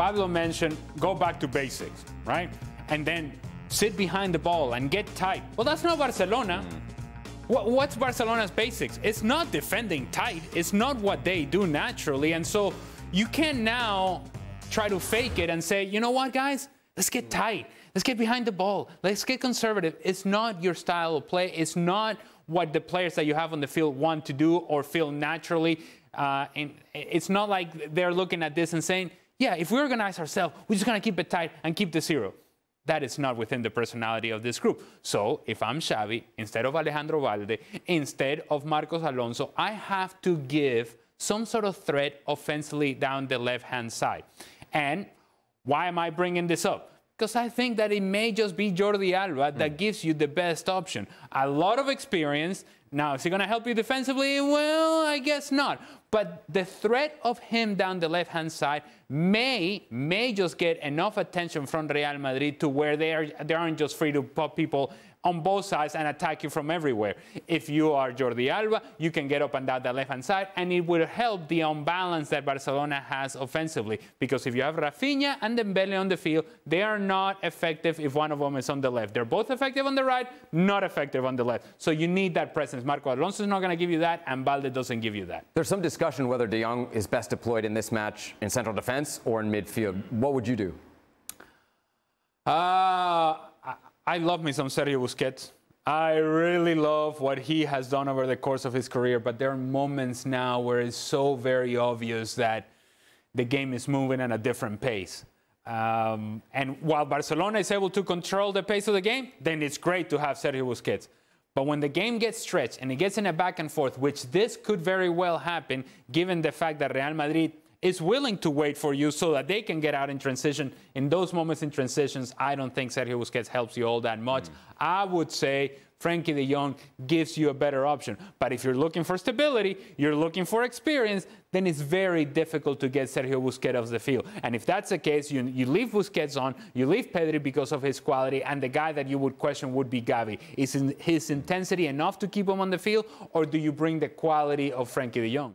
Pablo mentioned, go back to basics, right? And then sit behind the ball and get tight. Well, that's not Barcelona. What's Barcelona's basics? It's not defending tight. It's not what they do naturally. And so you can now try to fake it and say, you know what, guys? Let's get tight. Let's get behind the ball. Let's get conservative. It's not your style of play. It's not what the players that you have on the field want to do or feel naturally. And it's not like they're looking at this and saying, yeah, if we organize ourselves, we're just going to keep it tight and keep the zero. That is not within the personality of this group. So if I'm Xavi, instead of Alejandro Valde, instead of Marcos Alonso, I have to give some sort of threat offensively down the left-hand side. And why am I bringing this up? Because I think that it may just be Jordi Alba that gives you the best option. A lot of experience. Now, is he going to help you defensively? Well, I guess not. But the threat of him down the left-hand side may just get enough attention from Real Madrid to where they aren't just free to pop people on both sides and attack you from everywhere. If you are Jordi Alba, you can get up and down the left-hand side, and it will help the unbalance that Barcelona has offensively. Because if you have Rafinha and Dembele on the field, they are not effective if one of them is on the left. They're both effective on the right, not effective on the left. So you need that presence. Marco Alonso is not going to give you that, and Valde doesn't give you that. There's some discussion whether De Jong is best deployed in this match in central defense or in midfield. What would you do? I love me some Sergio Busquets. I really love what he has done over the course of his career, but there are moments now where it's so very obvious that the game is moving at a different pace. And while Barcelona is able to control the pace of the game, then it's great to have Sergio Busquets. But when the game gets stretched and it gets in a back and forth, which this could very well happen, given the fact that Real Madrid is willing to wait for you so that they can get out in transition. In those moments in transitions, I don't think Sergio Busquets helps you all that much. I would say Frankie de Jong gives you a better option. But if you're looking for stability, you're looking for experience, then it's very difficult to get Sergio Busquets off the field. And if that's the case, you leave Busquets on, you leave Pedri because of his quality, and the guy that you would question would be Gavi. Is his intensity enough to keep him on the field, or do you bring the quality of Frankie de Jong?